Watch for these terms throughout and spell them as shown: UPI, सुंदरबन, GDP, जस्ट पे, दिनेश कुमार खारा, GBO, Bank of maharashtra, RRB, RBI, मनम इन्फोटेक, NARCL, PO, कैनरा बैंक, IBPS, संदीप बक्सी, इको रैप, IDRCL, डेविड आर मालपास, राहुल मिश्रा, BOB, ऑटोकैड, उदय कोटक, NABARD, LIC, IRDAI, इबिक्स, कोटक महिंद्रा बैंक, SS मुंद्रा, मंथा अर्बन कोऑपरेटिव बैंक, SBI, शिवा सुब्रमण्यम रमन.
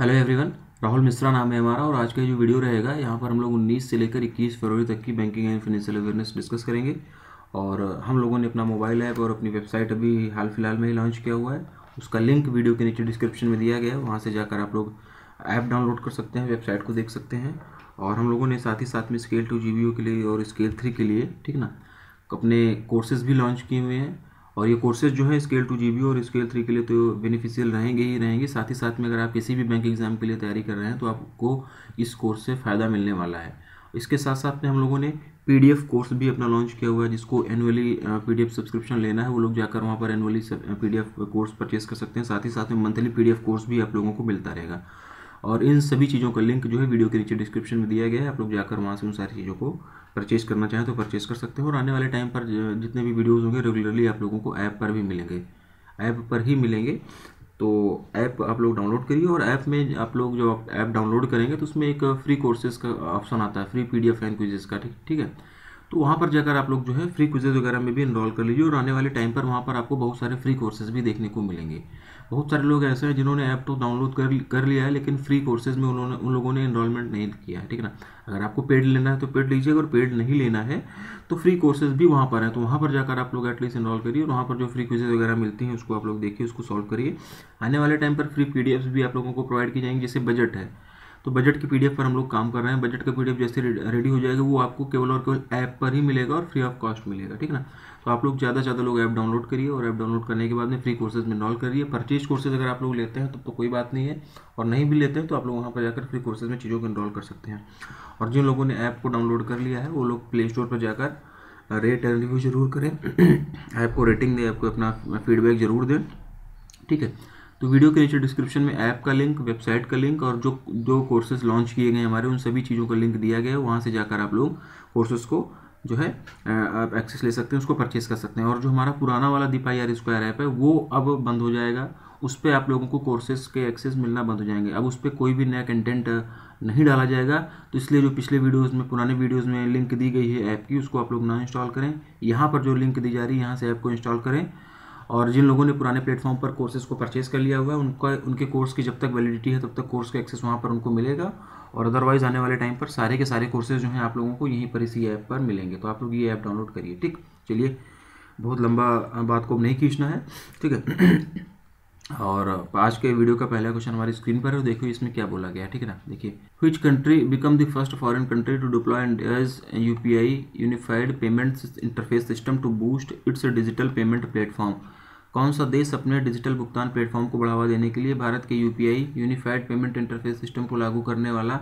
Hello everyone, राहुल मिश्रा नाम है हमारा और आज का जो वीडियो रहेगा यहाँ पर हम लोग 19 से लेकर 21 फरवरी तक की banking and financial awareness discuss करेंगे। और हम लोगों ने अपना मोबाइल ऐप और अपनी वेबसाइट अभी हाल फिलहाल में ही लॉन्च किया हुआ है। उसका लिंक वीडियो के नीचे डिस्क्रिप्शन में दिया गया है, वहाँ से जाकर आप लोग ऐप डाउनलोड कर सकते हैं, वेबसाइट को देख सकते हैं। और हम लोगों ने साथ ही साथ में स्केल 2 GBU के लिए और स्केल 3 के लिए, ठीक ना, अपने कोर्सेज़ भी लॉन्च किए हुए हैं। और ये कोर्सेज जो है स्केल 2 GBU और स्केल 3 के लिए तो बेनिफिशियल रहेंगे ही रहेंगे। साथ ही साथ में अगर आप किसी भी बैंक एग्ज़ाम के लिए तैयारी कर रहे हैं तो आपको इस कोर्स से फ़ायदा मिलने वाला है। इसके साथ साथ में हम लोगों ने PDF कोर्स भी अपना लॉन्च किया हुआ है, जिसको एनुअली PDF सब्सक्रिप्शन लेना है वो लोग जाकर वहाँ पर एनुअली PDF कोर्स परचेस कर सकते हैं। साथ ही साथ में मंथली PDF कोर्स भी आप लोगों को मिलता रहेगा। और इन सभी चीज़ों का लिंक जो है वीडियो के नीचे डिस्क्रिप्शन में दिया गया है, आप लोग जाकर वहाँ से उन सारी चीज़ों को परचेज़ करना चाहें तो परचेज़ कर सकते हैं। और आने वाले टाइम पर जितने भी वीडियोस होंगे रेगुलरली आप लोगों को ऐप पर भी मिलेंगे, ऐप पर ही मिलेंगे। तो ऐप आप लोग डाउनलोड करिए और ऐप में आप लोग जो ऐप डाउनलोड करेंगे तो उसमें एक फ्री कोर्सेज़ का ऑप्शन आता है, फ्री PDF एंड क्विजेज़ का, ठीक है। तो वहाँ पर जाकर आप लोग जो है फ्री क्विजेज़ वगैरह में भी इनरोल कर लीजिए। और आने वाले टाइम पर वहाँ पर आपको बहुत सारे फ्री कोर्सेज़ भी देखने को मिलेंगे। बहुत सारे लोग ऐसे हैं जिन्होंने ऐप तो डाउनलोड कर लिया है लेकिन फ्री कोर्सेज़ में उन लोगों ने इनरोलमेंट नहीं किया है, ठीक है ना। अगर आपको पेड लेना है तो पेड लीजिए, अगर पेड नहीं लेना है तो फ्री कोर्सेज़ भी वहाँ पर हैं, तो वहाँ पर जाकर आप लोग एटलीस्ट इनरोल करिए। और वहाँ पर जो फ्री क्विजेज़ वगैरह मिलती हैं उसको आप लोग देखिए, उसको सॉल्व करिए। आने वाले टाइम पर फ्री PDFs भी आप लोगों को प्रोवाइड की जाएंगी। जैसे बजट है तो बजट की PDF पर हम लोग काम कर रहे हैं। बजट का PDF जैसे रेडी हो जाएगा वो आपको केवल और केवल ऐप पर ही मिलेगा और फ्री ऑफ कॉस्ट मिलेगा, ठीक ना। तो आप लोग ज़्यादा से ज़्यादा लोग ऐप डाउनलोड करिए और ऐप डाउनलोड करने के बाद में फ्री कोर्सेज में इनरोल करिए। परचेज कोर्सेज अगर आप लोग लेते हैं तो कोई बात नहीं है, और नहीं भी लेते हैं तो आप लोग वहाँ पर जाकर फ्री कोर्सेज में चीज़ों को इनरोल कर सकते हैं। और जिन लोगों ने ऐप को डाउनलोड कर लिया है वो लोग प्ले स्टोर पर जाकर रेट एंड रिव्यू जरूर करें, ऐप को रेटिंग दें, ऐप को अपना फीडबैक जरूर दें, ठीक है। तो वीडियो के नीचे डिस्क्रिप्शन में ऐप का लिंक, वेबसाइट का लिंक और जो कोर्सेज लॉन्च किए गए हमारे उन सभी चीज़ों का लिंक दिया गया है। वहाँ से जाकर आप लोग कोर्सेज को जो है आप एक्सेस ले सकते हैं, उसको परचेस कर सकते हैं। और जो हमारा पुराना वाला DeepIR ऐप है वो अब बंद हो जाएगा, उस पर आप लोगों को कोर्सेज के एक्सेस मिलना बंद हो जाएंगे। अब उस पर कोई भी नया कंटेंट नहीं डाला जाएगा, तो इसलिए जो पिछले वीडियोस में, पुराने वीडियोस में लिंक दी गई है ऐप की, उसको आप लोग ना इंस्टॉल करें। यहाँ पर जो लिंक दी जा रही है यहाँ से ऐप को इंस्टॉल करें। और जिन लोगों ने पुराने प्लेटफॉर्म पर कोर्सेज़ को परचेस कर लिया हुआ है उनके कोर्स की जब तक वैलिडिटी है तब तक कोर्स का एक्सेस वहाँ पर उनको मिलेगा। और अदरवाइज़ आने वाले टाइम पर सारे के सारे कोर्सेज जो हैं आप लोगों को यहीं पर इसी ऐप पर मिलेंगे। तो आप लोग ये ऐप डाउनलोड करिए, ठीक। चलिए, बहुत लंबा बात को नहीं खींचना है, ठीक है। और आज के वीडियो का पहला क्वेश्चन हमारी स्क्रीन पर है, देखो इसमें क्या बोला गया, ठीक है ना। देखिए, which country become the first foreign country to deploy India's UPI unified payments interface system to boost its digital payment platform. कौन सा देश अपने डिजिटल भुगतान प्लेटफॉर्म को बढ़ावा देने के लिए भारत के UPI unified payment interface system को लागू करने वाला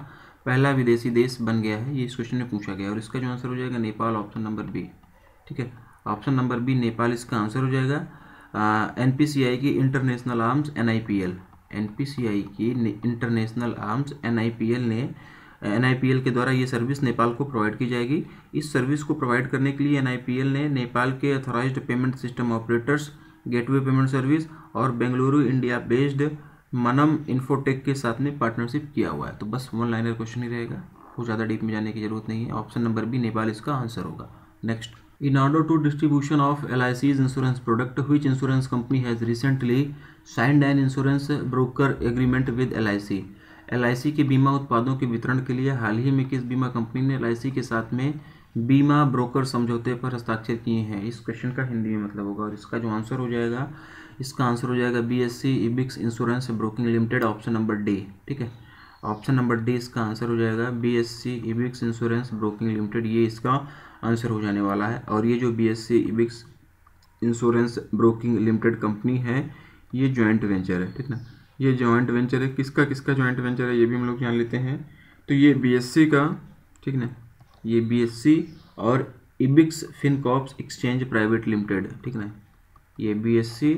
पहला विदेशी देश बन गया है, ये इस क्वेश्चन में पूछा गया। और इसका जो आंसर हो जाएगा नेपाल, ऑप्शन नंबर B, ठीक है। ऑप्शन नंबर B नेपाल इसका आंसर हो जाएगा। NPCI की इंटरनेशनल आर्म्स NIPL, NPCI की इंटरनेशनल आर्म्स NIPL ने NIPL के द्वारा ये सर्विस नेपाल को प्रोवाइड की जाएगी। इस सर्विस को प्रोवाइड करने के लिए NIPL ने नेपाल के authorised payment system operators, gateway payment service और Bengaluru India based मनम इन्फोटेक के साथ में पार्टनरशिप किया हुआ है। तो बस वन लाइनर क्वेश्चन ही रहेगा, बहुत ज़्यादा डीप में जाने की जरूरत नहीं है। ऑप्शन नंबर B नेपाल इसका आंसर होगा। Next, in order to distribution of LIC's insurance product which insurance company has recently signed an insurance broker agreement with LIC। LIC के बीमा उत्पादों के वितरण के लिए हाल ही में किस बीमा कंपनी ने LIC के साथ में बीमा ब्रोकर समझौते पर हस्ताक्षर किए हैं, इस क्वेश्चन का हिंदी में मतलब होगा। और इसका जो आंसर हो जाएगा, इसका आंसर हो जाएगा BSC इबिक्स insurance broking limited, option number D, ठीक है। ऑप्शन नंबर D इसका आंसर हो जाएगा। BSC इबिक्स insurance broking limited, ये इसका आंसर हो जाने वाला है। और ये जो BSC इबिक्स insurance broking limited company है ये जॉइंट वेंचर है, ठीक ना। ये जॉइंट वेंचर है, किसका किसका जॉइंट वेंचर है ये भी हम लोग जान लेते हैं। तो ये BSC का, ठीक ना, ये BSC और इबिक्स Fincorps exchange private limited, ठीक ना, ये BSC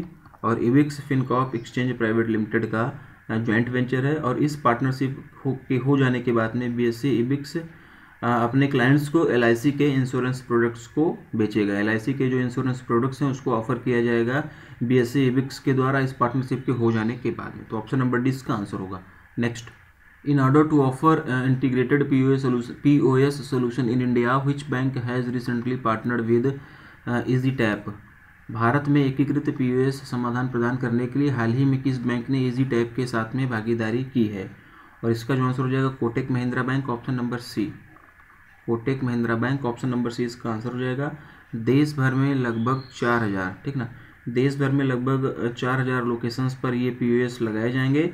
और इबिक्स Fincorp exchange private limited का जॉइंट वेंचर है। और इस पार्टनरशिप हो जाने के बाद में BSC इबिक्स अपने क्लाइंट्स को LIC के इंश्योरेंस प्रोडक्ट्स को बेचेगा। LIC के जो इंश्योरेंस प्रोडक्ट्स हैं उसको ऑफर किया जाएगा BSC इबिक्स के द्वारा इस पार्टनरशिप के हो जाने के बाद में। तो ऑप्शन नंबर D इसका आंसर होगा। Next, In order to offer integrated POS solution in India, which bank has recently partnered with EasyTap? Bharat में एकीकृत पीओएस समाधान प्रदान करने के लिए हाल ही में किस बैंक ने इजी टैप के साथ में भागीदारी की है, और इसका जो आंसर हो जाएगा कोटक महिंद्रा बैंक, option number C. कोटक महिंद्रा बैंक option number C इसका आंसर हो जाएगा। देश भर में लगभग 4000, ठीक ना, देश भर में लगभग 4000 लोकेशंस पर ये पीओएस लगाए जाएंगे,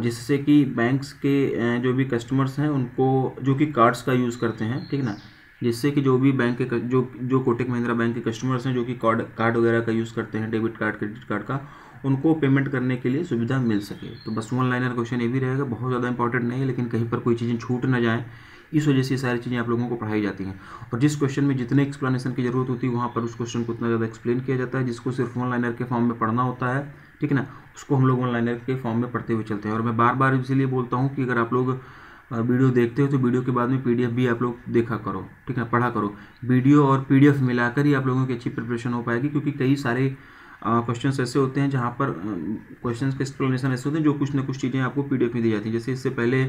जिससे कि बैंक्स के जो भी कस्टमर्स हैं उनको, जो कि कार्ड्स का यूज़ करते हैं, ठीक ना, जिससे कि जो भी बैंक के जो कोटक महिंद्रा बैंक के कस्टमर्स हैं जो कि कार्ड वगैरह का यूज़ करते हैं, डेबिट कार्ड क्रेडिट कार्ड का, उनको पेमेंट करने के लिए सुविधा मिल सके। तो बस वन लाइनर क्वेश्चन ये भी रहेगा, बहुत ज़्यादा इंपॉर्टेंट नहीं है, लेकिन कहीं पर कोई चीज़ें छूट ना जाएँ, इस वजह से सारी चीज़ें आप लोगों को पढ़ाई जाती हैं। और जिस क्वेश्चन में जितने एक्सप्लेनेशन की जरूरत होती है वहाँ पर उस क्वेश्चन को उतना ज़्यादा एक्सप्लेन किया जाता है, जिसको सिर्फ वन लाइनर के फॉर्म में पढ़ना होता है, ठीक है ना, उसको हम लोग वन लाइनर के फॉर्म में पढ़ते हुए चलते हैं। और मैं बार बार इसलिए बोलता हूँ कि अगर आप लोग वीडियो देखते हो तो वीडियो के बाद में पीडीएफ भी आप लोग देखा करो, ठीक है, पढ़ा करो। वीडियो और पीडीएफ मिलाकर ही आप लोगों की अच्छी प्रिपरेशन हो पाएगी, क्योंकि कई सारे क्वेश्चंस ऐसे होते हैं जहाँ पर क्वेश्चंस के एक्सप्लेनेशन ऐसे होते हैं जो कुछ ना कुछ चीज़ें आपको पीडीएफ में दी जाती हैं। जैसे इससे पहले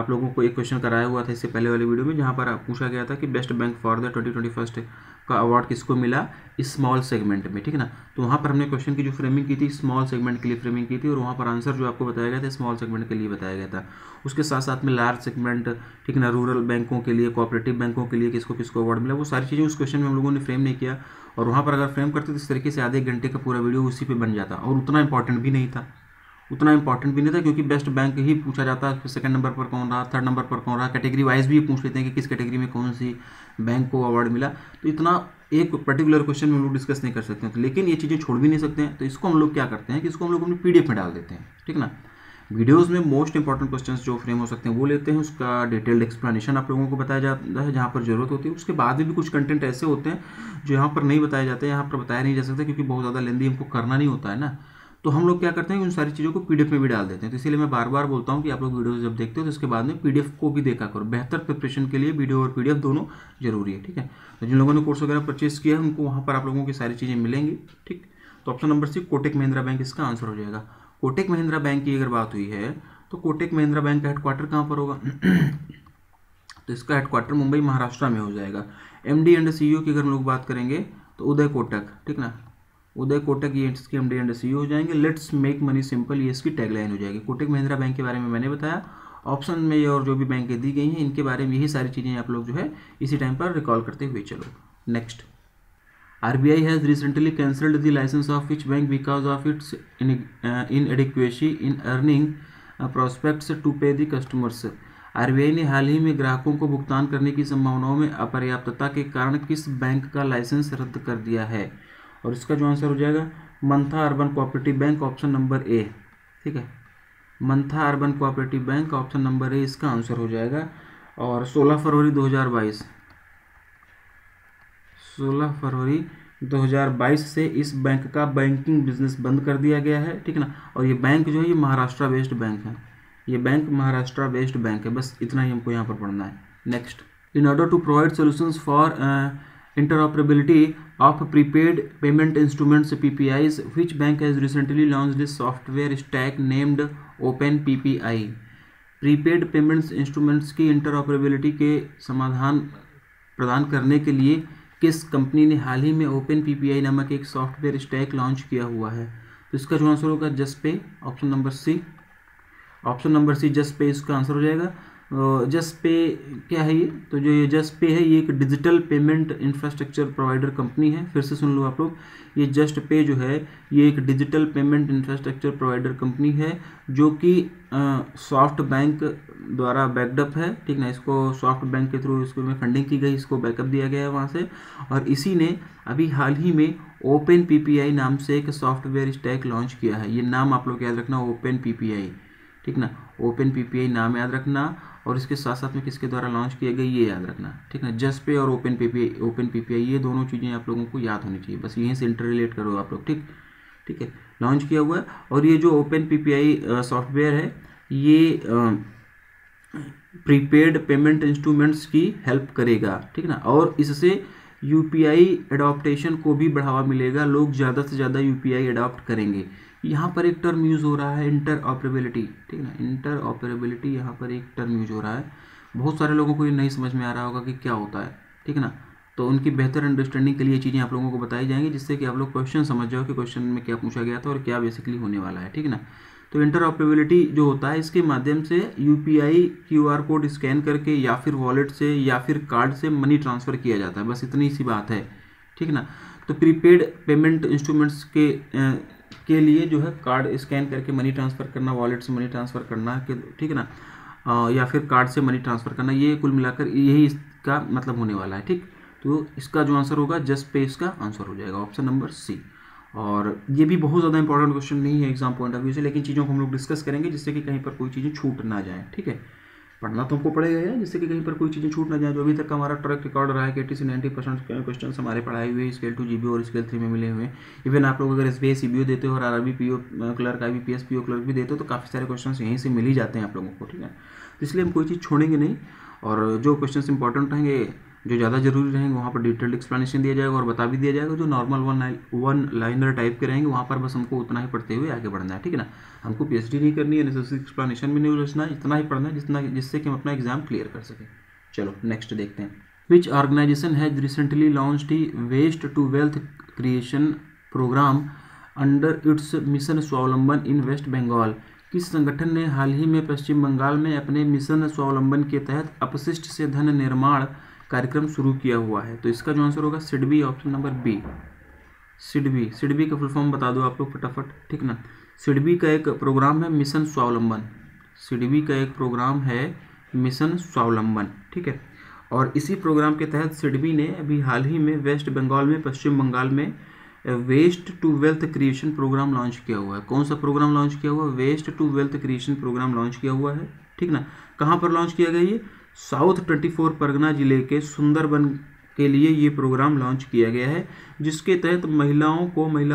आप लोगों को एक क्वेश्चन कराया हुआ था इससे पहले वाले वीडियो में, जहाँ पर पूछा गया था कि बेस्ट बैंक फॉर द 2021 का अवार्ड किसको मिला स्मॉल सेगमेंट में, ठीक है ना। तो वहाँ पर हमने क्वेश्चन की जो फ्रेमिंग की थी स्मॉल सेगमेंट के लिए फ्रेमिंग की थी, और वहाँ पर आंसर जो आपको बताया गया था स्मॉल सेगमेंट के लिए बताया गया था। उसके साथ साथ में लार्ज सेगमेंट, ठीक है ना, रूरल बैंकों के लिए, कोऑपरेटिव बैंकों के लिए किसको किसको अवार्ड मिला, वो सारी चीज़ें उस क्वेश्चन में हम लोगों ने फ्रेम नहीं किया। और वहाँ पर अगर फ्रेम करते तो इस तरीके से आधे घंटे का पूरा वीडियो उसी पर बन जाता, और उतना इंपॉर्टेंट भी नहीं था, क्योंकि बेस्ट बैंक ही पूछा जाता है, सेकंड नंबर पर कौन रहा, थर्ड नंबर पर कौन रहा, कैटेगरी वाइज भी पूछ लेते हैं कि किस कैटेगरी में कौन सी बैंक को अवार्ड मिला। तो इतना एक पर्टिकुलर क्वेश्चन में हम लोग डिस्कस नहीं कर सकते हैं, तो लेकिन ये चीज़ें छोड़ भी नहीं सकते हैं। तो इसको हम लोग क्या करते हैं कि इसको हम लोग अपने पीडीएफ में डाल देते हैं, ठीक ना। वीडियोज़ में मोस्ट इंपॉर्टेंट क्वेश्चन जो फ्रेम हो सकते हैं वो लेते हैं, उसका डिटेल्ड एक्सप्लेनेशन आप लोगों को बताया जाता है जहाँ पर जरूरत होती है। उसके बाद में भी कुछ कंटेंट ऐसे होते हैं जो यहाँ पर नहीं बताए जाते, यहाँ पर बताया नहीं जा सकता, क्योंकि बहुत ज़्यादा लेंदी हमको करना नहीं होता है ना। तो हम लोग क्या करते हैं उन सारी चीज़ों को पीडीएफ में भी डाल देते हैं। तो इसीलिए मैं बार बार बोलता हूं कि आप लोग वीडियो जब देखते हो तो उसके बाद में पीडीएफ को भी देखा करो। बेहतर प्रिपरेशन के लिए वीडियो और पीडीएफ दोनों जरूरी है, ठीक है। तो जिन लोगों ने कोर्स वगैरह परचेस किया है उनको वहाँ पर आप लोगों की सारी चीज़ें मिलेंगी, ठीक। तो option number C कोटक महिंद्रा बैंक इसका आंसर हो जाएगा। कोटक महिंद्रा बैंक की अगर बात हुई है तो कोटक महिंद्रा बैंक का हेडक्वार्टर कहाँ पर होगा, तो इसका हेडक्वार्टर मुंबई महाराष्ट्र में हो जाएगा। एमडी एंड सीईओ की अगर हम लोग बात करेंगे तो उदय कोटक, ठीक ना, उदय कोटक ये इसके एमडी एंड सीईओ हो जाएंगे। लेट्स मेक मनी सिंपल ये इसकी टैगलाइन हो जाएगी। कोटक महिंद्रा बैंक के बारे में मैंने बताया, ऑप्शन में और जो भी बैंकें दी गई हैं इनके बारे में यही सारी चीज़ें आप लोग जो है इसी टाइम पर रिकॉल करते हुए चलो। Next, RBI has recently cancelled the licence of which bank because of its inadequacy in earning prospects to pay the customers. RBI ने हाल ही में ग्राहकों को भुगतान करने की संभावनाओं में अपर्याप्तता के कारण किस बैंक का लाइसेंस रद्द कर दिया है, और इसका जो आंसर हो जाएगा मंथा अर्बन कोऑपरेटिव बैंक, option number A, ठीक है। मंथा अर्बन कोऑपरेटिव बैंक option number A इसका आंसर हो जाएगा। और 16 फरवरी 2022 से इस बैंक का बैंकिंग बिजनेस बंद कर दिया गया है, ठीक है ना। और ये बैंक जो है ये महाराष्ट्र बेस्ड बैंक है, ये बैंक महाराष्ट्र बेस्ड बैंक है। बस इतना ही हमको यहाँ पर पढ़ना है। Next, in order to provide solutions for interoperability of prepaid payment instruments PPIs, which bank has recently launched this software stack named Open PPI? prepaid payments instruments की interoperability के समाधान प्रदान करने के लिए किस कंपनी ने हाल ही में Open PPI नामक एक सॉफ्टवेयर स्टैक लॉन्च किया हुआ है? तो इसका जो आंसर होगा जस्ट पे, option number C, option number C जस्ट पे इसका आंसर हो जाएगा। जस्ट पे क्या है ये, तो जो ये जस्ट पे है ये एक digital payment infrastructure provider company है। फिर से सुन लो आप लोग, ये जस्ट पे जो है ये एक digital payment infrastructure provider company है जो कि सॉफ्ट बैंक द्वारा बैकडअप है, ठीक ना। इसको सॉफ्ट बैंक के थ्रू इसको में फंडिंग की गई, इसको बैकअप दिया गया है वहाँ से, और इसी ने अभी हाल ही में ओपन पीपीआई नाम से एक सॉफ्टवेयर स्टैक लॉन्च किया है। ये नाम आप लोग याद रखना, ओपन पीपीआई, ठीक ना, ओपन पीपीआई नाम याद रखना, और इसके साथ साथ में किसके द्वारा लॉन्च किया गया ये याद रखना, ठीक ना। जस्ट पे और ओपन पीपीआई ये दोनों चीज़ें आप लोगों को याद होनी चाहिए, बस यहीं से इंटर रिलेट करो आप लोग, ठीक है। लॉन्च किया हुआ है, और ये जो ओपन पीपीआई सॉफ्टवेयर है ये प्रीपेड पेमेंट इंस्ट्रूमेंट्स की हेल्प करेगा, ठीक ना। और इससे यूपीआई एडॉप्टेशन को भी बढ़ावा मिलेगा, लोग ज़्यादा से ज़्यादा यूपीआई एडॉप्ट करेंगे। यहाँ पर एक टर्म यूज़ हो रहा है इंटरऑपरेबिलिटी, ठीक ना, इंटरऑपरेबिलिटी यहाँ पर एक टर्म यूज़ हो रहा है। बहुत सारे लोगों को ये नहीं समझ में आ रहा होगा कि क्या होता है, ठीक ना। तो उनकी बेहतर अंडरस्टैंडिंग के लिए चीज़ें आप लोगों को बताई जाएंगी, जिससे कि आप लोग क्वेश्चन समझ जाओ कि क्वेश्चन में क्या पूछा गया था और क्या बेसिकली होने वाला है, ठीक है ना। तो इंटरऑपरेबिलिटी जो होता है, इसके माध्यम से यूपीआई क्यूआर कोड स्कैन करके या फिर वॉलेट से या फिर कार्ड से मनी ट्रांसफ़र किया जाता है, बस इतनी सी बात है, ठीक है ना। तो प्रीपेड पेमेंट इंस्ट्रूमेंट्स के लिए जो है कार्ड स्कैन करके मनी ट्रांसफ़र करना, वॉलेट से मनी ट्रांसफ़र करना, ठीक है ना, या फिर कार्ड से मनी ट्रांसफ़र करना, ये कुल मिलाकर यही इसका मतलब होने वाला है, ठीक। तो इसका जो आंसर होगा जस्ट पे, इसका आंसर हो जाएगा ऑप्शन नंबर सी। और ये भी बहुत ज़्यादा इंपॉर्टेंट क्वेश्चन नहीं है एग्जाम पॉइंट ऑफ व्यू से, लेकिन चीज़ों को हम लोग डिस्कस करेंगे जिससे कि कहीं पर कोई चीज़ें छूट ना जाएँ, ठीक है। पढ़ना तो हमको पड़ेगा यार, जिससे कि कहीं पर कोई चीज़ें छूट ना जाए। जो अभी तक हमारा ट्रैक रिकॉर्ड रहा है कि 80 से 90% क्वेश्चन हमारे पढ़ाए हुए स्केल 2 GB और स्केल 3 में मिले हुए हैं। इवन आप लोग अगर SBI CBO देते हो और RRB PO clerk, IBPS PO clerk भी देते हो, तो काफ़ी सारे क्वेश्चन यहीं से मिल ही जाते हैं आप लोगों को, ठीक है। इसलिए हम कोई चीज़ छोड़ेंगे नहीं, और जो क्वेश्चन इंपॉर्टेंट रहेंगे, जो ज़्यादा जरूरी रहेंगे, वहाँ पर डिटेल एक्सप्लेनेशन दिया जाएगा और बता भी दिया जाएगा। जो नॉर्मल वन लाइनर टाइप के रहेंगे, वहाँ पर बस हमको उतना ही पढ़ते हुए आगे बढ़ना है, ठीक है ना। हमको PhD नहीं करनी है, नेसेसरी एक्सप्लेनेशन भी नहीं रचना, इतना ही पढ़ना है जिससे कि हम अपना एग्जाम क्लियर कर सकें। चलो नेक्स्ट देखते हैं। Which organisation has recently launched waste to wealth creation programme under its mission Swavalamban in waste Bengal? किस संगठन ने हाल ही में पश्चिम बंगाल में अपने मिशन स्वावलंबन के तहत अपशिष्ट से धन निर्माण कार्यक्रम शुरू किया हुआ है? तो इसका जो आंसर होगा SIDBI, option number B. SIDBI का फुल फॉर्म बता दो आप लोग फटाफट, ठीक ना। सिडबी का एक प्रोग्राम है मिशन स्वावलंबन, सिडबी का एक प्रोग्राम है मिशन स्वावलंबन, ठीक है। और इसी प्रोग्राम के तहत सिडबी ने अभी हाल ही में वेस्ट बंगाल में, पश्चिम बंगाल में waste to wealth creation programme launch किया हुआ है। कौन सा प्रोग्राम लॉन्च किया हुआ है? Waste to wealth creation programme launch किया हुआ है, ठीक ना। कहाँ पर लॉन्च किया गया? ये साउथ 24 परगना जिले के सुंदरबन के लिए ये प्रोग्राम लॉन्च किया गया है, जिसके तहत महिला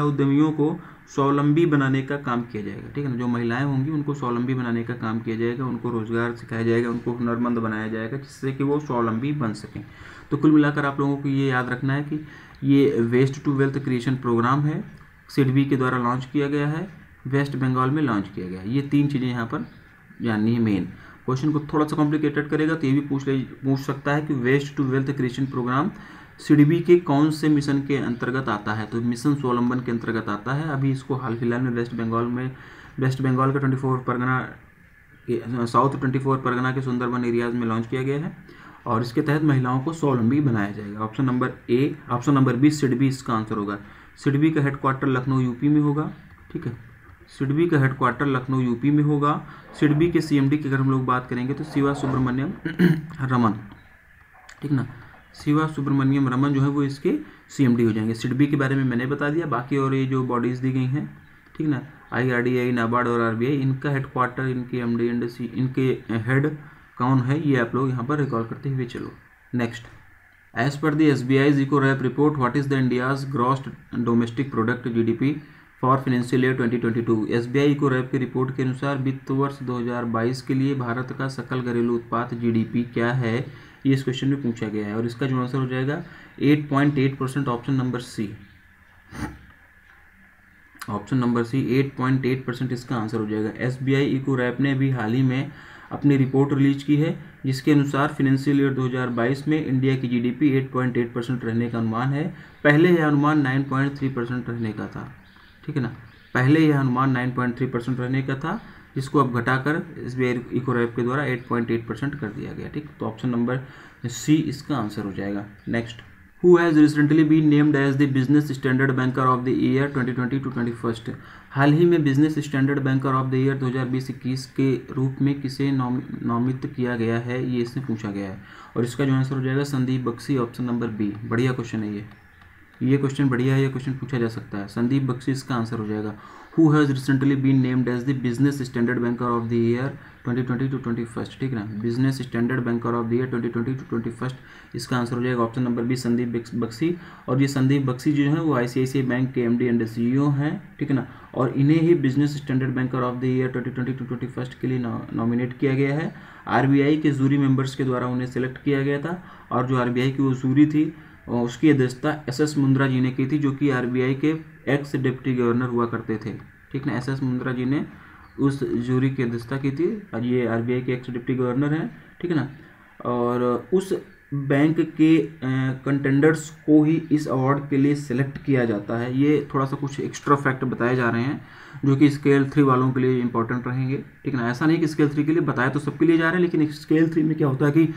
उद्यमियों को स्वावलंबी बनाने का काम किया जाएगा, ठीक है ना। जो महिलाएं होंगी उनको स्वावलंबी बनाने का काम किया जाएगा, उनको रोजगार सिखाया जाएगा, उनको हुनरमंद बनाया जाएगा, जिससे कि वो स्वावलंबी बन सकें। तो कुल मिलाकर आप लोगों को ये याद रखना है कि ये waste to wealth creation programme है, सिडबी के द्वारा लॉन्च किया गया है, वेस्ट बंगाल में लॉन्च किया गया है। ये तीन चीज़ें यहाँ पर जाननी है। मेन क्वेश्चन को थोड़ा सा कॉम्प्लिकेटेड करेगा तो ये भी पूछ सकता है कि waste to wealth creation programme SIDBI के कौन से मिशन के अंतर्गत आता है? तो मिशन स्वावलंबन के अंतर्गत आता है। अभी इसको हाल फिलहाल में वेस्ट बंगाल के 24 परगना के, साउथ 24 परगना के सुंदरबन एरियाज में लॉन्च किया गया है, और इसके तहत महिलाओं को स्वावलंबी बनाया जाएगा। Option number A, option number B SIDBI इसका आंसर होगा। सिडबी का हेडक्वार्टर लखनऊ यूपी में होगा, ठीक है। सिडबी का हेडक्वार्टर लखनऊ यूपी में होगा। सिडबी के सीएमडी की अगर हम लोग बात करेंगे तो शिवा सुब्रमण्यम रमन, ठीक ना। शिवा सुब्रमण्यम रमन जो है वो इसके सीएमडी हो जाएंगे। सिडबी के बारे में मैंने बता दिया, बाकी और ये जो बॉडीज़ दी गई हैं, ठीक ना, IRDAI, नाबार्ड और RBI, इनका हेडक्वार्टर, इनके MD एंड इनके हेड कौन है, ये आप लोग यहाँ पर रिकॉल करते हुए चलो। Next, as per the SBI इको रैप report, what is the India's gross domestic product GDP for financial year 2022? SBI इको रैप की रिपोर्ट के अनुसार वित्त वर्ष 2022 के लिए भारत का सकल घरेलू उत्पाद GDP क्या है, ये इस क्वेश्चन में पूछा गया है। और इसका जो आंसर हो जाएगा 8.8%, option number C. Option number C 8.8% इसका आंसर हो जाएगा। SBI इको रैप ने भी हाल ही में अपनी रिपोर्ट रिलीज की है, जिसके अनुसार फाइनेंशियल ईयर 2022 में इंडिया की GDP 8.8% रहने का अनुमान है। पहले यह अनुमान 9.3% रहने का था, ठीक है ना। पहले यह अनुमान 9.3% रहने का था, जिसको अब घटाकर SBI इको रैप के द्वारा 8.8% कर दिया गया, ठीक। तो ऑप्शन नंबर सी इसका आंसर हो जाएगा। Next, who has recently been named as the business standard banker of the year 2020 to 2021? हाल ही में business standard banker of the year 2020-21 के रूप में किसे नामित किया गया है, ये इसने पूछा गया है। और इसका जो आंसर हो जाएगा संदीप बक्सी, option number B. बढ़िया क्वेश्चन है ये क्वेश्चन बढ़िया है, ये क्वेश्चन पूछा जा सकता है। संदीप बक्सी इसका आंसर हो जाएगा। Who has recently been named as the business standard banker of the year 2020 to 21, ठीक ना। Business standard banker of the year 2020 to 21 इसका आंसर हो जाएगा, option number B संदीप बक्सी। और ये संदीप बक्सी जो है वो ICICI बैंक के MD एंड CEO हैं, ठीक है ना। और इन्हें ही business standard banker of the year 2020 to 21 के लिए नॉमिनेट किया गया है। RBI के जूरी मेंबर्स के द्वारा उन्हें सेलेक्ट किया गया था, और जो RBI की वो जूरी थी और उसकी अध्यक्षता SS मुंद्रा जी ने की थी, जो कि RBI के एक्स डिप्टी गवर्नर हुआ करते थे, ठीक ना। SS मुंद्रा जी ने उस जूरी की अध्यक्षता की थी, और ये RBI के एक्स डिप्टी गवर्नर हैं, ठीक है ना। और उस बैंक के कंटेंडर्स को ही इस अवार्ड के लिए सिलेक्ट किया जाता है। ये थोड़ा सा कुछ एक्स्ट्रा फैक्ट बताए जा रहे हैं जो कि स्केल 3 वालों के लिए इंपॉर्टेंट रहेंगे, ठीक ना। ऐसा नहीं कि स्केल 3 के लिए बताया तो सबके लिए जा रहे हैं, लेकिन स्केल 3 में क्या होता है कि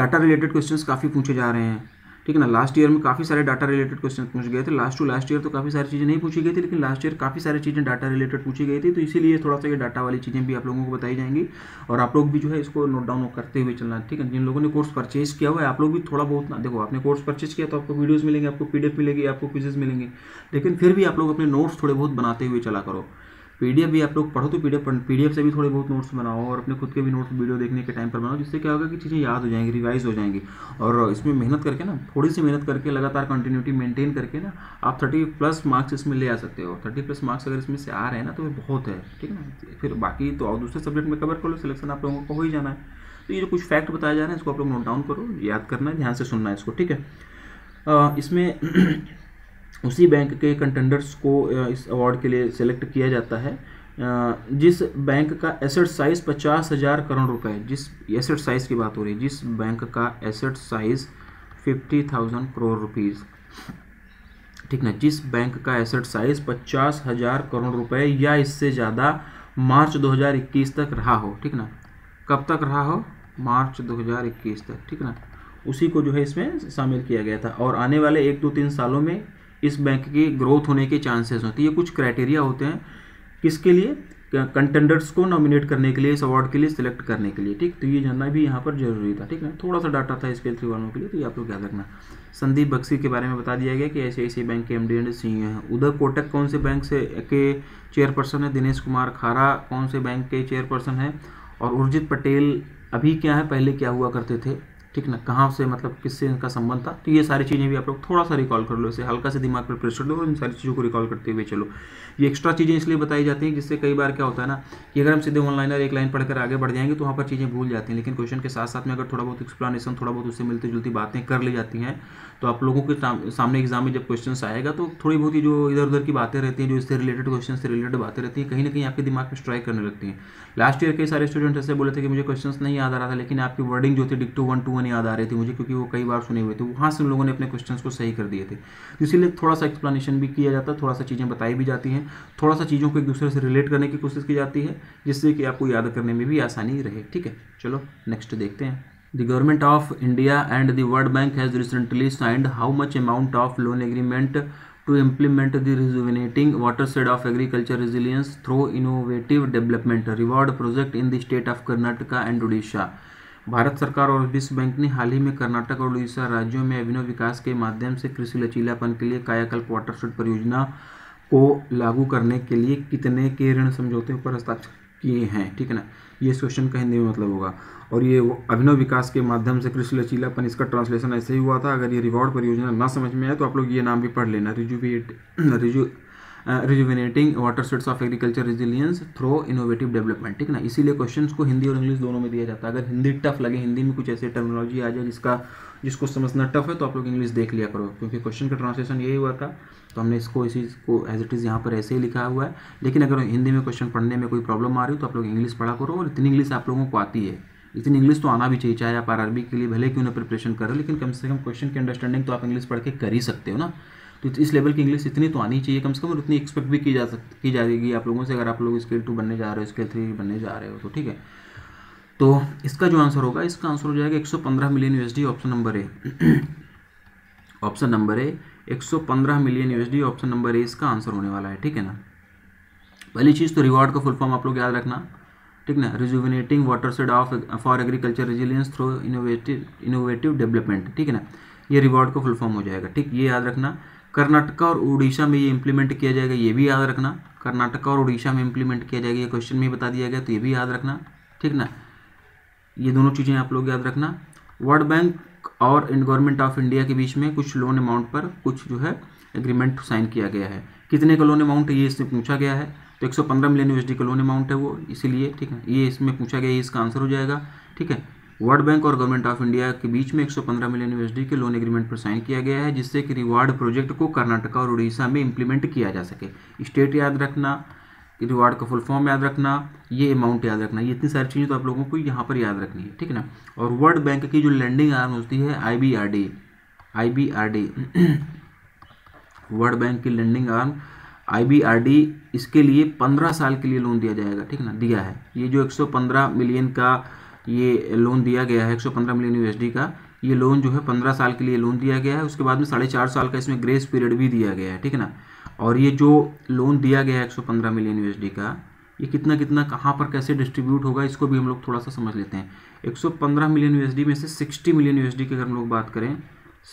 डाटा रिलेटेड क्वेश्चंस काफ़ी पूछे जा रहे हैं, ठीक ना। लास्ट ईयर में काफ़ी सारे डाटा रिलेटेड क्वेश्चन पूछे गए थे, लास्ट ईयर तो काफ़ी सारी चीज़ें नहीं पूछी गई थी, लेकिन लास्ट ईयर काफ़ी सारी चीज़ें डाटा रिलेटेड पूछी गई थी, तो इसीलिए थोड़ा सा ये डाटा वाली चीज़ें भी आप लोगों को बताई जाएंगी और आप लोग भी जो है इसको नोट डाउन करते हुए चलना, ठीक है। जिन लोगों ने कोर्स परचेज किया हुआ है आप लोग भी थोड़ा बहुत ना, देखो आपने कोर्स परचेज किया तो आपको वीडियोज़ मिलेंगे, आपको PDF मिलेगी, आपको क्विजेज मिलेंगे, लेकिन फिर भी आप लोग अपने नोट्स थोड़े बहुत बनाते हुए चला करो। PDF भी आप लोग पढ़ो तो PDF से भी थोड़े बहुत नोट्स बनाओ और अपने खुद के भी नोट्स वीडियो देखने के टाइम पर बनाओ, जिससे क्या होगा कि चीज़ें याद हो जाएंगी, रिवाइज हो जाएंगी। और इसमें मेहनत करके ना, थोड़ी सी मेहनत करके लगातार कंटिन्यूटी मेंटेन करके ना आप 30+ मार्क्स इसमें ले आ सकते हो। 30+ मार्क्स अगर इसमें से आ रहे हैं ना तो बहुत है, ठीक है ना। फिर बाकी तो और दूसरे सब्जेक्ट में कवर कर लो, सिलेक्शन आप लोगों को हो ही जाना है। तो ये जो कुछ फैक्ट बताया जा रहा है इसको आप लोग नोट डाउन करो, याद करना है, ध्यान से सुनना है इसको, ठीक है। इसमें उसी बैंक के कंटेंडर्स को इस अवार्ड के लिए सेलेक्ट किया जाता है जिस बैंक का एसेट साइज 50,000 करोड़ रुपए, जिस एसेट साइज की बात हो रही है, जिस बैंक का एसेट साइज 50,000 करोड़ रुपीस, ठीक ना। जिस बैंक का एसेट साइज 50,000 करोड़ रुपए या इससे ज़्यादा मार्च 2021 तक रहा हो, ठीक ना। कब तक रहा हो? मार्च 2021 तक, ठीक ना। उसी को जो है इसमें शामिल किया गया था। और आने वाले 1-2-3 सालों में इस बैंक की ग्रोथ होने के चांसेस होते हैं। ये कुछ क्राइटेरिया होते हैं किसके लिए, कंटेंडर्स को नॉमिनेट करने के लिए, इस अवार्ड के लिए सेलेक्ट करने के लिए, ठीक। तो ये जानना भी यहाँ पर जरूरी था, ठीक ना। थोड़ा सा डाटा था स्केल 3 वालों के लिए, तो ये आप लोग याद रखना। संदीप बक्सी के बारे में बता दिया गया कि ICICI बैंक के MD एंड CEO हैं। उधर कोटक कौन से बैंक से के चेयरपर्सन है, दिनेश कुमार खारा कौन से बैंक के चेयरपर्सन है, और उर्जित पटेल अभी क्या है, पहले क्या हुआ करते थे, ठीक ना, कहाँ से मतलब किससे इनका संबंध था। तो ये सारी चीज़ें भी आप लोग थोड़ा सा रिकॉल कर लो, इसे हल्का से दिमाग पर प्रेशर दो और इन सारी चीज़ों को रिकॉल करते हुए चलो। ये एक्स्ट्रा चीज़ें इसलिए बताई जाती हैं जिससे कई बार क्या होता है ना कि अगर हम सीधे ऑनलाइनर एक लाइन पढ़कर आगे बढ़ जाएंगे तो वहाँ पर चीज़ें भूल जाती हैं, लेकिन क्वेश्चन के साथ साथ में अगर थोड़ा बहुत एक्सप्लेनेशन, थोड़ा बहुत उससे मिलती जुलती बातें कर ली जाती हैं तो आप लोगों के सामने एग्जाम में जब क्वेश्चन आएगा तो थोड़ी बहुत ही जो इधर उधर की बातें रहती हैं, जो इससे रिलेटेड क्वेश्चन से रिलेटेड बातें रहती हैं, कहीं ना कहीं आपके दिमाग में स्ट्राइक करने लगती हैं। लास्ट ईयर कई सारे स्टूडेंट ऐसे बोले थे कि मुझे क्वेश्चन नहीं याद आ रहा था, लेकिन आपकी वर्डिंग जो थी डिक्टो 1 याद आ रहे थे मुझे, क्योंकि वो कई बार सुने हुए थे। वहाँ से उन लोगों ने अपने क्वेश्चंस को सही कर दिए थे। इसीलिए थोड़ा सा एक्सप्लेनेशन भी किया जाता है, थोड़ा सा चीज़ें बताई भी जाती हैं, थोड़ा सा चीज़ों को एक दूसरे से रिलेट करने की कोशिश की जाती है जिससे कि आपको याद करने में भी आसानी रहे, ठीक है। चलो नेक्स्ट देखते हैं। The government of India and the world bank has recently signed how much amount of loan agreement to implement the rejuvenating watershed of agriculture resilience through innovative development reward project in the state of Karnataka and Orissa. Bharat सरकार और विश्व bank ने हाल ही में कर्नाटक और उड़ीसा राज्यों में अभिनव विकास के माध्यम से कृषि लचीलापन के लिए कायाकल्प वाटरशेड परियोजना को लागू करने के लिए कितने के ऋण समझौते पर हस्ताक्षर किए हैं, ठीक है ना। ये इस क्वेश्चन का हिंदी में मतलब होगा। और ये अभिनव विकास के माध्यम से कृषि लचीलापन, इसका ट्रांसलेशन ऐसे ही हुआ था। अगर ये रिवॉर्ड परियोजना ना समझ में आए तो आप लोग ये नाम भी पढ़ लेना, rejuvenating watersheds of agriculture resilience through innovative development, ठीक ना। इसीलिए क्वेश्चंस को हिंदी और इंग्लिश दोनों में दिया जाता है। अगर हिंदी टफ लगे, हिंदी में कुछ ऐसे टर्मिनोलॉजी आ जाए जिसको समझना टफ है, तो आप लोग इंग्लिश देख लिया करो, क्योंकि क्वेश्चन का ट्रांसलेशन यही हुआ था तो हमने इसको इसी को एज इट इज़ यहाँ पर ऐसे ही लिखा हुआ है। लेकिन अगर हिंदी में क्वेश्चन पढ़ने में कोई प्रॉब्लम आ रही हो तो आप लोग इंग्लिश पढ़ा करो, और इतनी इंग्लिश आप लोगों को आती है, इतनी इंग्लिश तो आना भी चाहिए। चाहे आप RRB के लिए भले क्यों ना प्रिपरेशन करो, लेकिन कम से कम क्वेश्चन की अंडरस्टैंडिंग तो आप इंग्लिश पढ़ के कर ही सकते हो ना। तो इस लेवल की इंग्लिश इतनी तो आनी चाहिए कम से कम, और इतनी एक्सपेक्ट भी की जाएगी आप लोगों से अगर आप लोग स्केल 2 बनने जा रहे हो, स्केल 3 बनने जा रहे हो तो, ठीक है। तो इसका जो आंसर होगा, इसका आंसर हो जाएगा 115 million USD, option number A. Option number A 115 million USD, option number A इसका आंसर होने वाला है, ठीक है ना। पहली चीज़ तो रिवॉर्ड का फुल फॉर्म आप लोग याद रखना, ठीक ना। Rejuvenating watershed for agriculture resilience through innovative development, ठीक है ना। ये रिवॉर्ड का फुल फॉर्म हो जाएगा, ठीक, ये याद रखना। कर्नाटका और उड़ीसा में ये इंप्लीमेंट किया जाएगा, ये भी याद रखना। कर्नाटका और उड़ीसा में इंप्लीमेंट किया जाएगा, ये क्वेश्चन में बता दिया गया, तो ये भी याद रखना, ठीक ना। ये दोनों चीज़ें आप लोग याद रखना। वर्ल्ड बैंक और गवर्नमेंट ऑफ इंडिया के बीच में कुछ लोन अमाउंट पर कुछ जो है एग्रीमेंट साइन किया गया है, कितने का लोन अमाउंट ये इसमें पूछा गया है, तो 115 मिलियन USD का लोन अमाउंट है वो, इसीलिए, ठीक है, ये इसमें पूछा गया, ये इसका आंसर हो जाएगा, ठीक है। वर्ल्ड बैंक और गवर्नमेंट ऑफ इंडिया के बीच में 115 मिलियन USD के लोन एग्रीमेंट पर साइन किया गया है, जिससे कि रिवार्ड प्रोजेक्ट को कर्नाटका और उड़ीसा में इंप्लीमेंट किया जा सके। स्टेट याद रखना, रिवार्ड का फुल फॉर्म याद रखना, ये अमाउंट याद रखना, ये इतनी सारी चीज़ें तो आप लोगों को यहाँ पर याद रखनी है, ठीक है ना। और वर्ल्ड बैंक की जो लैंडिंग आर्म होती है I B R D, world bank की लैंडिंग आर्म IBRD, इसके लिए 15 साल के लिए लोन दिया जाएगा, ठीक ना, दिया है। ये जो 115 मिलियन का ये लोन दिया गया है, 115 मिलियन USD का ये लोन जो है 15 साल के लिए लोन दिया गया है। उसके बाद में 4.5 साल का इसमें ग्रेस पीरियड भी दिया गया है, ठीक है ना। और ये जो लोन दिया गया है 115 मिलियन USD का, ये कितना कितना कहाँ पर कैसे डिस्ट्रीब्यूट होगा इसको भी हम लोग थोड़ा सा समझ लेते हैं। 115 मिलियन USD में से 60 मिलियन USD की अगर हम लोग बात करें,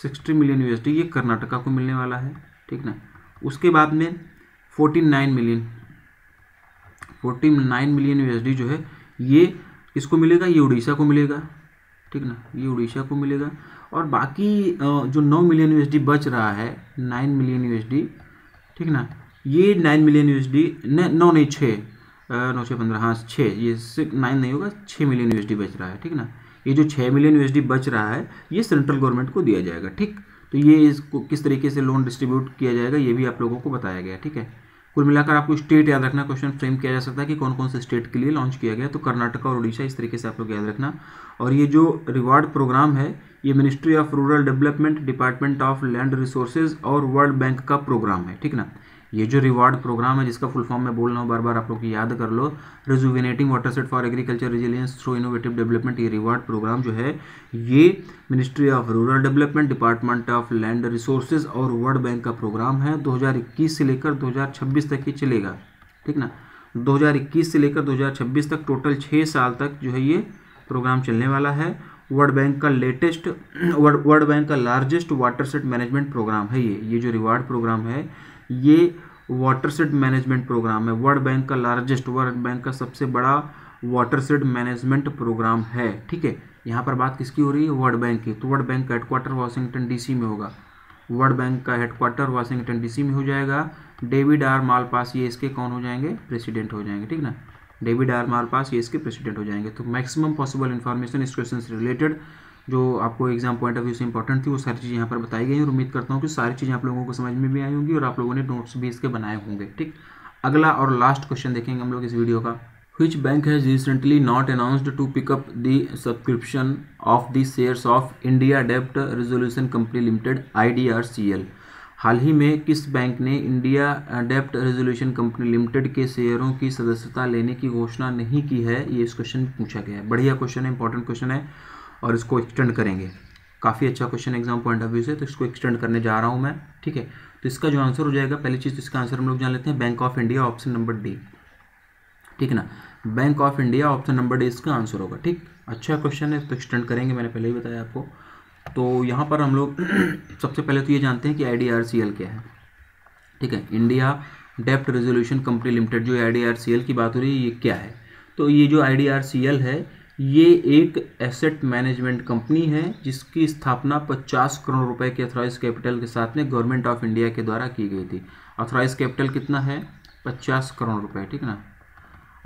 60 मिलियन USD ये कर्नाटका को मिलने वाला है, ठीक ना। उसके बाद में 49 मिलियन USD जो है ये इसको मिलेगा, ये उड़ीसा को मिलेगा, ठीक ना, ये उड़ीसा को मिलेगा। और बाकी जो 9 मिलियन USD बच रहा है, 9 मिलियन USD, ठीक ना, ये 9 मिलियन USD नौ नहीं 6 9 6 15, हाँ 6, ये 9 नहीं होगा, 6 मिलियन USD बच रहा है, ठीक ना। ये जो 6 मिलियन USD बच रहा है ये सेंट्रल गवर्नमेंट को दिया जाएगा, ठीक। तो ये इसको किस तरीके से लोन डिस्ट्रीब्यूट किया जाएगा ये भी आप लोगों को बताया गया, ठीक है। कुल मिलाकर आपको स्टेट याद रखना क्वेश्चन फ्रेम किया जा सकता है कि कौन कौन से स्टेट के लिए लॉन्च किया गया, तो कर्नाटका और उड़ीसा इस तरीके से आप लोग याद रखना। और ये जो रिवार्ड प्रोग्राम है ये ministry of rural development, department of land resources और वर्ल्ड बैंक का प्रोग्राम है, ठीक ना। ये जो रिवार्ड प्रोग्राम है जिसका फुल फॉर्म मैं बोल रहा हूँ बार बार, आप लोग याद कर लो, rejuvenating watershed for agriculture resilience through innovative development, ये रिवार्ड प्रोग्राम जो है ये ministry of rural development, department of land resources और वर्ल्ड बैंक का प्रोग्राम है। 2021 से लेकर 2026 तक ये चलेगा, ठीक ना। 2021 से लेकर 2026 तक टोटल 6 साल तक जो है ये प्रोग्राम चलने वाला है। वर्ल्ड बैंक का लेटेस्ट, वर्ल्ड बैंक का लार्जेस्ट वाटरसेट मैनेजमेंट प्रोग्राम है ये जो रिवार्ड प्रोग्राम है ये वाटरसेट मैनेजमेंट प्रोग्राम है, वर्ल्ड बैंक का लार्जेस्ट, वर्ल्ड बैंक का सबसे बड़ा वाटरसेट मैनेजमेंट प्रोग्राम है, ठीक है। यहाँ पर बात किसकी हो रही है, वर्ल्ड बैंक की। तो वर्ल्ड बैंक का हेडक्वार्टर वाशिंगटन डीसी में होगा, वर्ल्ड बैंक का हेडक्वार्टर वाशिंगटन डीसी में हो जाएगा। डेविड आर मालपास ये इसके कौन हो जाएंगे, प्रेसिडेंट हो जाएंगे, ठीक ना, डेविड आर मालपास ये इसके प्रेसिडेंट हो जाएंगे। तो मैक्सिमम पॉसिबल इन्फॉर्मेशन इस क्वेश्चन से रिलेटेड जो आपको एग्जाम पॉइंट ऑफ व्यू से इंपॉर्टेंट थी वो सारी चीज़ें यहाँ पर बताई गई हैं। और उम्मीद करता हूँ कि सारी चीज़ें आप लोगों को समझ में भी आई होंगी और आप लोगों ने नोट्स भी इसके बनाए होंगे, ठीक। अगला और लास्ट क्वेश्चन देखेंगे हम लोग इस वीडियो का। Which bank has recently not announced to pick up the subscription of the shares of India डेप्ट रेजोल्यूशन कंपनी लिमिटेड IDRCL। हाल ही में किस बैंक ने इंडिया डेप्ट रेजोल्यूशन कंपनी लिमिटेड के शेयरों की सदस्यता लेने की घोषणा नहीं की है, ये इस क्वेश्चन में पूछा गया है। बढ़िया क्वेश्चन है, इंपॉर्टेंट क्वेश्चन है और इसको एक्सटेंड करेंगे, काफ़ी अच्छा question exam point of view से, तो इसको एक्सटेंड करने जा रहा हूं मैं, ठीक है। तो इसका जो आंसर हो जाएगा, पहली चीज़ तो इसका आंसर हम लोग जान लेते हैं, bank of India option number D, ठीक है ना, bank of India option number D इसका आंसर होगा, ठीक। अच्छा क्वेश्चन है तो एक्सटेंड करेंगे, मैंने पहले ही बताया आपको। तो यहाँ पर हम लोग सबसे पहले तो ये जानते हैं कि IDRCL क्या है, ठीक है, इंडिया डेप्ट रेजोल्यूशन कंपनी लिमिटेड, जो IDRCL की बात हो रही है ये क्या है। तो ये जो IDRCL है ये एक एसेट मैनेजमेंट कंपनी है जिसकी स्थापना 50 करोड़ रुपए के अथॉराइज कैपिटल के साथ में गवर्नमेंट ऑफ इंडिया के द्वारा की गई थी। अथॉराइज कैपिटल कितना है, 50 करोड़ रुपए, ठीक ना।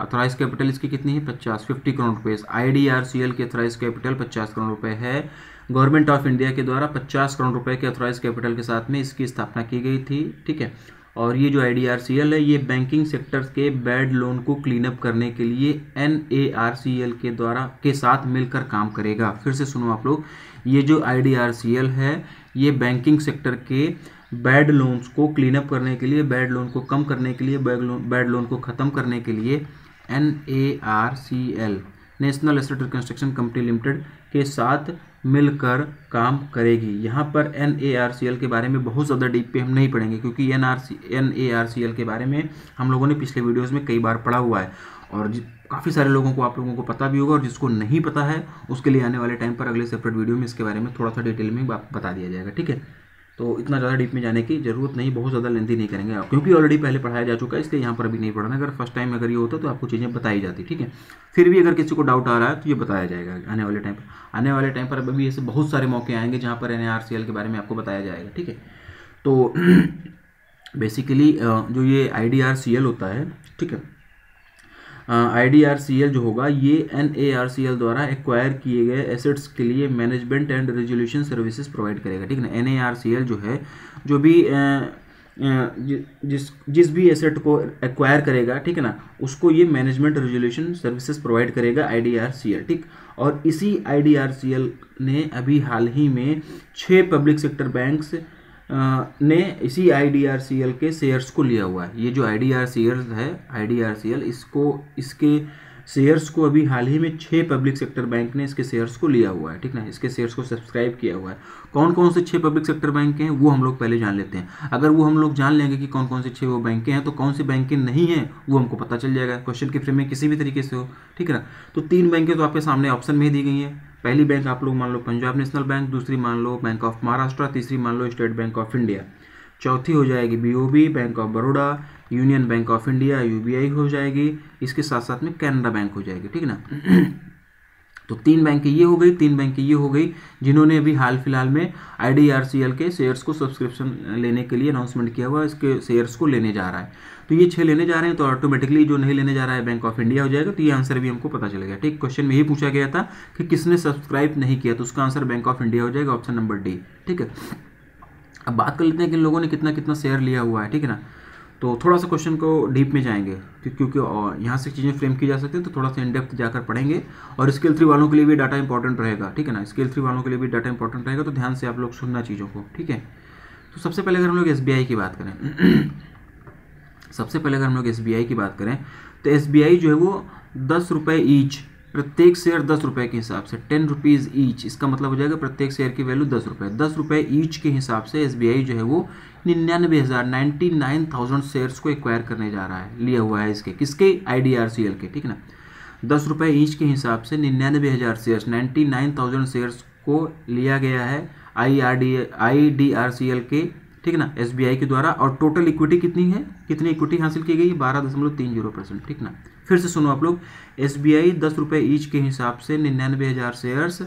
अथॉराइज कैपिटल इसकी कितनी है, 50 करोड़ रुपए। IDRCL के अथॉराइज कैपिटल 50 करोड़ रुपए है, गवर्नमेंट ऑफ इंडिया के द्वारा 50 करोड़ रुपए के अथॉराइज कैपिटल के साथ में इसकी स्थापना की गई थी, ठीक है। और ये जो IDRCL है ये बैंकिंग सेक्टर के बैड लोन को क्लीन अप करने के लिए NARCL के द्वारा के साथ मिलकर काम करेगा। फिर से सुनो आप लोग, ये जो IDRCL है ये बैंकिंग सेक्टर के बैड लोन्स को क्लीन अप करने के लिए, बैड लोन को कम करने के लिए, बैड लोन को ख़त्म करने के लिए NARCL, national asset reconstruction company limited के साथ मिलकर काम करेगी। यहाँ पर NARCL के बारे में बहुत ज़्यादा डीप पे हम नहीं पढ़ेंगे क्योंकि NARCL के बारे में हम लोगों ने पिछले वीडियोस में कई बार पढ़ा हुआ है और काफ़ी सारे लोगों को, आप लोगों को पता भी होगा, और जिसको नहीं पता है उसके लिए आने वाले टाइम पर अगले सेपरेट वीडियो में इसके बारे में थोड़ा सा डिटेल में बता दिया जाएगा, ठीक है। तो इतना ज़्यादा डीप में जाने की जरूरत नहीं, बहुत ज़्यादा लेंथी नहीं करेंगे आप, क्योंकि ऑलरेडी पहले पढ़ाया जा चुका है इसलिए यहाँ पर अभी नहीं पढ़ना। अगर फर्स्ट टाइम अगर ये होता तो आपको चीज़ें बताई जाती, ठीक है। फिर भी अगर किसी को डाउट आ रहा है तो ये बताया जाएगा आने वाले टाइम पर। आने वाले टाइम पर अभी ऐसे बहुत सारे मौके आएंगे जहाँ पर NARCL के बारे में आपको बताया जाएगा, ठीक है। तो बेसिकली जो ये IDRCL होता है, ठीक है, IDRCL जो होगा ये NARCL द्वारा एक्वायर किए गए एसेट्स के लिए management and resolution services provide करेगा, ठीक है ना। NARCL जो है, जो भी जिस भी एसेट को एक्वायर करेगा, ठीक है ना, उसको ये मैनेजमेंट रेजोल्यूशन सर्विसेज प्रोवाइड करेगा IDRCL, ठीक। और इसी IDRCL ने अभी हाल ही में 6 पब्लिक सेक्टर बैंक्स ने इसी IDRCL के शेयर्स को लिया हुआ है। ये जो IDRCL है, IDRCL इसके शेयर्स को अभी हाल ही में 6 पब्लिक सेक्टर बैंक ने इसके शेयर्स को लिया हुआ है, ठीक ना, इसके शेयर्स को सब्सक्राइब किया हुआ है। कौन कौन से 6 पब्लिक सेक्टर बैंक हैं वो हम लोग पहले जान लेते हैं। अगर वो हम लोग जान लेंगे कि कौन कौन से 6 वो बैंकें हैं, तो कौन सी बैंकें नहीं हैं वो हमको पता चल जाएगा, क्वेश्चन के फ्रेम में किसी भी तरीके से हो, ठीक है ना। तो 3 बैंकें तो आपके सामने ऑप्शन में ही दी गई हैं। पहली बैंक आप लोग मान लो पंजाब नेशनल बैंक, दूसरी मान लो बैंक ऑफ महाराष्ट्र, तीसरी मान लो स्टेट बैंक ऑफ इंडिया, चौथी हो जाएगी BOB bank of Baroda, union bank of India UBI हो जाएगी, इसके साथ साथ में कैनरा बैंक हो जाएगी, ठीक है ना। तो 3 बैंक ये हो गई, 3 बैंक ये हो गई जिन्होंने अभी हाल फिलहाल में IDRCL के शेयर्स को सब्सक्रिप्शन लेने के लिए अनाउंसमेंट किया हुआ, इसके शेयर्स को लेने जा रहा है। तो ये 6 लेने जा रहे हैं, तो ऑटोमेटिकली जो नहीं लेने जा रहा है बैंक ऑफ इंडिया हो जाएगा। तो ये आंसर भी हमको पता चलेगा, ठीक। क्वेश्चन में यही पूछा गया था कि किसने सब्सक्राइब नहीं किया, तो उसका आंसर बैंक ऑफ इंडिया हो जाएगा, ऑप्शन नंबर D, ठीक है। अब बात कर लेते हैं कि इन लोगों ने कितना कितना शेयर लिया हुआ है, ठीक है ना। तो थोड़ा सा क्वेश्चन को डीप में जाएंगे, क्योंकि यहाँ से चीज़ें फ्रेम की जा सकती हैं, तो थोड़ा सा इनडेप्थ जाकर पढ़ेंगे। और स्केल 3 वालों के लिए भी डाटा इंपॉर्टेंट रहेगा, ठीक है ना, स्केल 3 वालों के लिए भी डाटा इंपॉर्टेंट रहेगा, तो ध्यान से आप लोग सुनना चीज़ों को, ठीक है। तो सबसे पहले अगर हम लोग SBI की बात करें तो SBI जो है वो 10 रुपये ईच, प्रत्येक शेयर 10 रुपये के हिसाब से, 10 रुपीज़ ईच, इसका मतलब हो जाएगा प्रत्येक शेयर की वैल्यू 10 रुपये। 10 रुपये ईच के हिसाब से SBI जो है वो 99,000 शेयर्स को एक्वायर करने जा रहा है, लिया हुआ है इसके, किसके, IDRCL के, ठीक है ना। 10 रुपये ईच के हिसाब से 99,000 शेयर्स, 99,000 शेयर्स को लिया गया है IDRCL के, ठीक है ना, SBI के द्वारा। और टोटल इक्विटी कितनी है, कितनी इक्विटी हासिल की गई, 12.30%, ठीक ना। फिर से सुनो आप लोग, SBI 10 रुपये ईच के हिसाब से 99,000 शेयर्स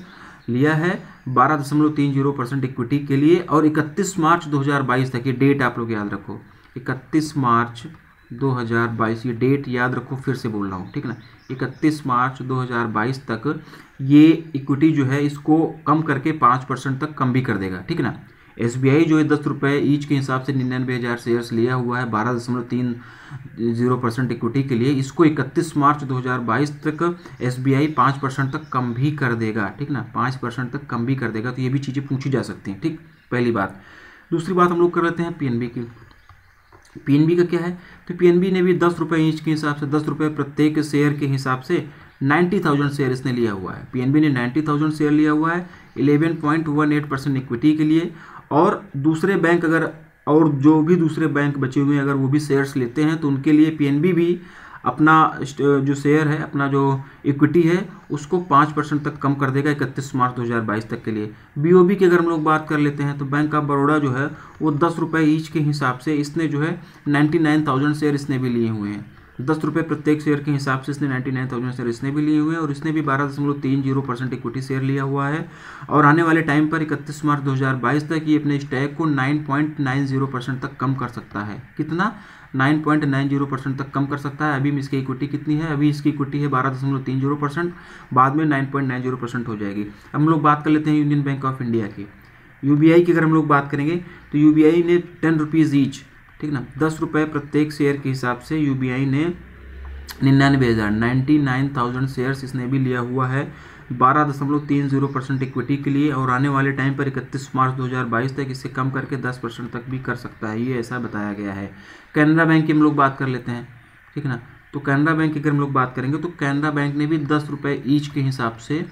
लिया है 12.30% इक्विटी के लिए, और 31 मार्च 2022 तक, ये डेट आप लोग याद रखो, 31 मार्च 2022 ये डेट याद रखो, फिर से बोल रहा हूँ, ठीक ना। 31 मार्च 2022 तक ये इक्विटी जो है इसको कम करके 5% तक कम भी कर देगा, ठीक ना। SBI जो है 10 रुपये ईच के हिसाब से 99,000 शेयर्स लिया हुआ है 12.30% इक्विटी के लिए, इसको 31 मार्च 2022 तक SBI 5% तक कम भी कर देगा, ठीक ना, 5% तक कम भी कर देगा। तो ये भी चीज़ें पूछी जा सकती हैं, ठीक, पहली बात। दूसरी बात हम लोग कर लेते हैं PNB की। PNB का क्या है, तो PNB ने भी 10 रुपये ईच के हिसाब से 10 रुपये प्रत्येक शेयर के हिसाब से 90,000 शेयर इसने लिया हुआ है। PNB ने 90,000 शेयर लिया हुआ है 11.18% इक्विटी के लिए। और दूसरे बैंक अगर, और जो भी दूसरे बैंक बचे हुए हैं अगर वो भी शेयर्स लेते हैं, तो उनके लिए PNB भी अपना जो शेयर है, अपना जो इक्विटी है उसको 5% तक कम कर देगा 31 मार्च 2022 तक के लिए। BOB की अगर हम लोग बात कर लेते हैं, तो बैंक ऑफ बड़ौदा जो है वो 10 रुपये ईच के हिसाब से इसने जो है 99,000 शेयर इसने भी लिए हुए हैं। 10 रुपये प्रत्येक शेयर के हिसाब से इसने 99,000 शेयर इसने भी लिए हुए हैं, और इसने भी 12.30% इक्विटी शेयर लिया हुआ है। और आने वाले टाइम पर 31 मार्च 2022 तक ये अपने स्टैक को 9.90% तक कम कर सकता है। कितना? 9.90% तक कम कर सकता है। अभी इसकी इक्विटी कितनी है? अभी इसकी इक्विटी है 12.30%, बाद में 9.90% हो जाएगी। हम लोग बात कर लेते हैं यूनियन बैंक ऑफ इंडिया की। UBI की अगर हम लोग बात करेंगे तो UBI ने 10 रुपीज़ ईच, ठीक ना, 10 रुपये प्रत्येक शेयर के हिसाब से UBI ने 99,000 शेयर्स इसने भी लिया हुआ है 12.30% इक्विटी के लिए। और आने वाले टाइम पर 31 मार्च 2022 तक इसे कम करके 10% तक भी कर सकता है, ये ऐसा बताया गया है। कैनरा बैंक की हम लोग बात कर लेते हैं, ठीक ना। तो कैनरा बैंक की अगर हम लोग बात करेंगे तो कैनरा बैंक ने भी 10 रुपये ईच के हिसाब से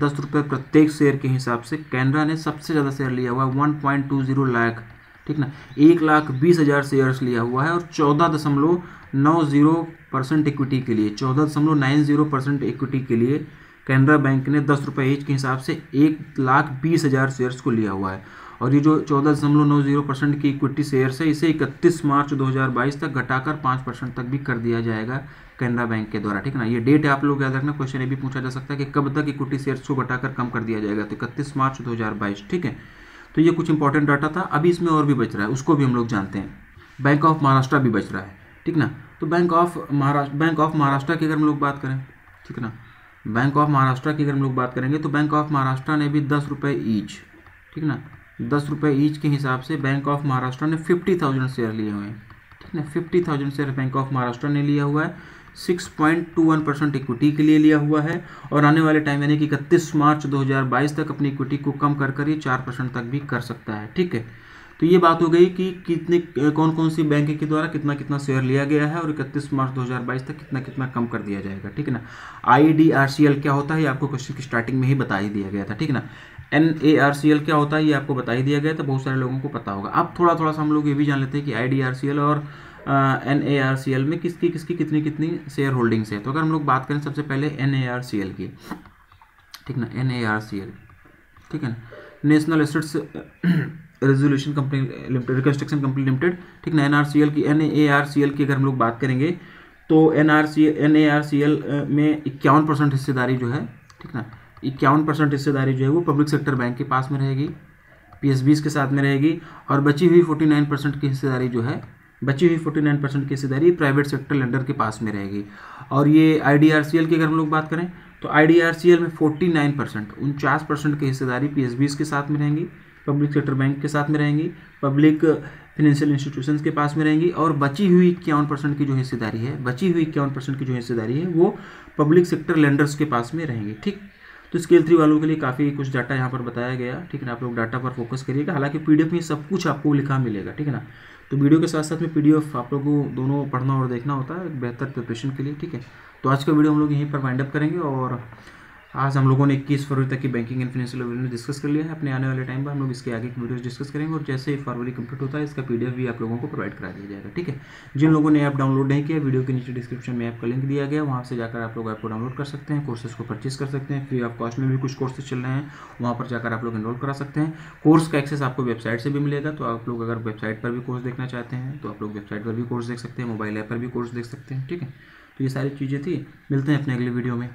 10 रुपये प्रत्येक शेयर के हिसाब से कैनरा ने सबसे ज़्यादा शेयर लिया हुआ है 1.20 लाख, ठीक ना, 1,20,000 शेयर्स लिया हुआ है। और 14.90% इक्विटी के लिए, 14.90% इक्विटी के लिए कैनरा बैंक ने 10 रुपये ईच के हिसाब से 1,20,000 शेयर्स को लिया हुआ है। और ये जो 14.90% की इक्विटी शेयर्स है इसे 31 मार्च 2022 तक घटाकर 5% तक भी कर दिया जाएगा कैनरा बैंक के द्वारा, ठीक ना। ये डेट आप लोग याद रखना, क्वेश्चन ये भी पूछा जा सकता है कि कब तक इक्विटी शेयर्स को घटाकर कम कर दिया जाएगा, तो 31 मार्च 2022, ठीक है। तो ये कुछ इंपॉर्टेंट डाटा था। अभी इसमें और भी बच रहा है, उसको भी हम लोग जानते हैं। बैंक ऑफ महाराष्ट्र भी बच रहा है, ठीक ना। तो बैंक ऑफ महाराष्ट्र की अगर हम लोग बात करें, ठीक ना, बैंक ऑफ महाराष्ट्र की अगर हम लोग बात करेंगे तो बैंक ऑफ महाराष्ट्र ने भी 10 रुपये ईच, ठीक ना, 10 रुपये ईच के हिसाब से बैंक ऑफ महाराष्ट्र ने 50,000 शेयर लिए हुए हैं, ठीक है। 50,000 शेयर बैंक ऑफ महाराष्ट्र ने लिया हुआ है, 6.21% इक्विटी के लिए लिया हुआ है और आने वाले टाइम यानी कि 31 मार्च 2022 तक अपनी इक्विटी को कम कर कर ये 4% तक भी कर सकता है, ठीक है। तो ये बात हो गई कि कितने कौन कौन सी बैंक के द्वारा कितना कितना शेयर लिया गया है और 31 मार्च 2022 तक कितना कितना कम कर दिया जाएगा, ठीक है ना। IDRCL क्या होता है ये आपको क्वेश्चन की स्टार्टिंग में ही बता ही दिया गया था, ठीक है ना। NARCL क्या होता है ये आपको बता ही दिया गया था, बहुत सारे लोगों को पता होगा। अब थोड़ा थोड़ा सा हम लोग ये भी जान लेते हैं कि IDRCL और NARCL में किसकी किसकी कितनी कितनी शेयर होल्डिंग्स है। तो अगर हम लोग बात करें सबसे पहले NARCL की, ठीक ना, NARCL, ठीक है ना, national assets resolution company limited, reconstruction company limited, ठीक ना। NRCL की NARCL की अगर हम लोग बात करेंगे तो NARCL में 51% हिस्सेदारी जो है, ठीक ना, 51% हिस्सेदारी जो है वो पब्लिक सेक्टर बैंक के पास में रहेगी, PSBs के साथ में रहेगी और बची हुई 49% की हिस्सेदारी जो है, बची हुई 49% की हिस्सेदारी प्राइवेट सेक्टर लेंडर के पास में रहेगी। और ये IDRCL की अगर हम लोग बात करें तो IDRCL में 49%, 49% की हिस्सेदारी PSBs के साथ में रहेंगी, पब्लिक सेक्टर बैंक के साथ में रहेंगी, पब्लिक फाइनेंशियल इंस्टीट्यूशंस के पास में रहेंगी और बची हुई 51% की जो हिस्सेदारी है, बची हुई 51% की जो हिस्सेदारी है वो पब्लिक सेक्टर लेंडर्स के पास में रहेंगी, ठीक। तो स्केल 3 वालों के लिए काफ़ी कुछ डाटा यहाँ पर बताया गया, ठीक है ना। आप लोग डाटा पर फोकस करिएगा, हालांकि PDF में सब कुछ आपको लिखा मिलेगा, ठीक है ना। तो वीडियो के साथ साथ में PDF आप लोग को दोनों पढ़ना और देखना होता है बेहतर प्रिपरेशन के लिए, ठीक है। तो आज का वीडियो हम लोग यहीं पर वाइंड अप करेंगे और आज हम लोगों ने 21 फरवरी तक की बैंकिंग एंड फाइनेंशियल अवेयरनेस में डिस्कस कर लिया है। अपने आने वाले टाइम पर हम लोग इसके आगे की वीडियोस डिस्कस करेंगे और जैसे ही फरवरी कंप्लीट होता है इसका PDF भी आप लोगों को प्रोवाइड करा दिया जाएगा, ठीक है। जिन लोगों ने ऐप डाउनलोड नहीं किया, वीडियो के नीचे डिस्क्रिप्शन में ऐप का लिंक दिया गया, वहाँ से जाकर आप लोग ऐप को डाउनलोड कर सकते हैं, कोर्सेज को परचेज कर सकते हैं। फ्री ऑफ कॉस्ट में भी कुछ कोर्सेज चल रहे हैं, वहाँ पर जाकर आप लोग एनरोल करा सकते हैं। कोर्स का एक्सेस आपको वेबसाइट से भी मिलेगा, तो आप लोग अगर वेबसाइट पर भी कोर्स देखना चाहते हैं तो आप लोग वेबसाइट पर भी कोर्स देख सकते हैं, मोबाइल ऐप पर भी कोर्स देख सकते हैं, ठीक है। तो ये सारी चीज़ें थी, मिलते हैं अपने अगले वीडियो में।